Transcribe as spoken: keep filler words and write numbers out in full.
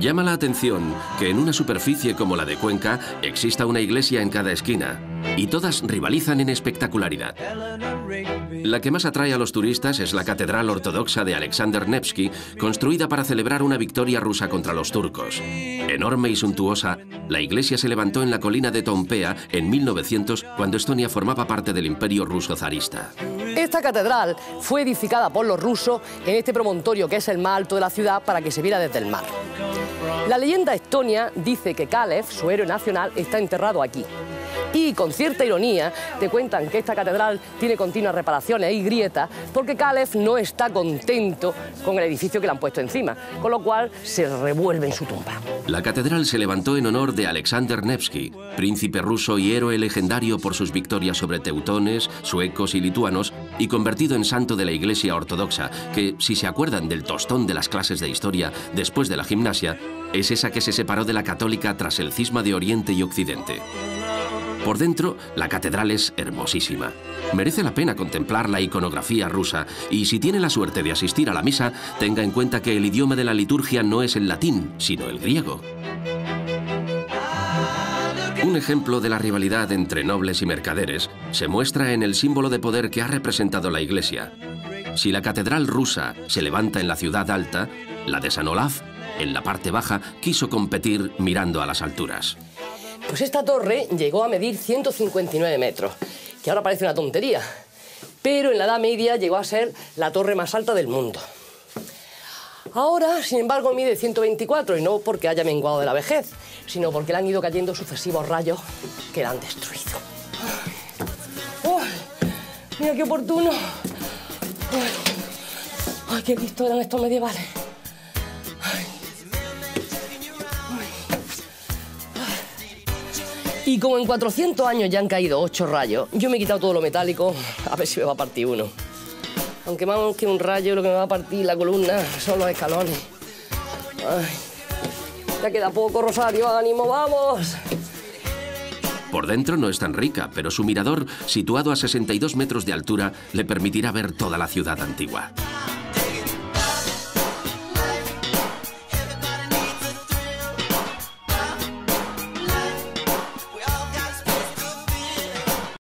Llama la atención que en una superficie como la de Cuenca exista una iglesia en cada esquina y todas rivalizan en espectacularidad. La que más atrae a los turistas es la catedral ortodoxa de Alexander Nevsky, construida para celebrar una victoria rusa contra los turcos. Enorme y suntuosa, la iglesia se levantó en la colina de Toompea en mil novecientos, cuando Estonia formaba parte del Imperio ruso zarista. Esta catedral fue edificada por los rusos en este promontorio, que es el más alto de la ciudad, para que se viera desde el mar. La leyenda estonia dice que Kalev, su héroe nacional, está enterrado aquí. Y con cierta ironía te cuentan que esta catedral tiene continuas reparaciones y grietas porque Kalev no está contento con el edificio que le han puesto encima, con lo cual se revuelve en su tumba. La catedral se levantó en honor de Alexander Nevsky, príncipe ruso y héroe legendario por sus victorias sobre teutones, suecos y lituanos, y convertido en santo de la Iglesia Ortodoxa, que, si se acuerdan del tostón de las clases de historia después de la gimnasia, es esa que se separó de la católica tras el cisma de Oriente y Occidente. Por dentro, la catedral es hermosísima. Merece la pena contemplar la iconografía rusa, y si tiene la suerte de asistir a la misa, tenga en cuenta que el idioma de la liturgia no es el latín, sino el griego. Un ejemplo de la rivalidad entre nobles y mercaderes se muestra en el símbolo de poder que ha representado la iglesia. Si la catedral rusa se levanta en la ciudad alta, la de San Olav, en la parte baja, quiso competir mirando a las alturas. Pues esta torre llegó a medir ciento cincuenta y nueve metros, que ahora parece una tontería, pero en la Edad Media llegó a ser la torre más alta del mundo. Ahora, sin embargo, mide ciento veinticuatro, y no porque haya menguado de la vejez, sino porque le han ido cayendo sucesivos rayos que la han destruido. ¡Oh! ¡Mira qué oportuno! ¡Ay, qué listos eran estos medievales! Y como en cuatrocientos años ya han caído ocho rayos, yo me he quitado todo lo metálico, a ver si me va a partir uno. Aunque más que un rayo, lo que me va a partir la columna son los escalones. Ay, ya queda poco, Rosario, ánimo, vamos. Por dentro no es tan rica, pero su mirador, situado a sesenta y dos metros de altura, le permitirá ver toda la ciudad antigua.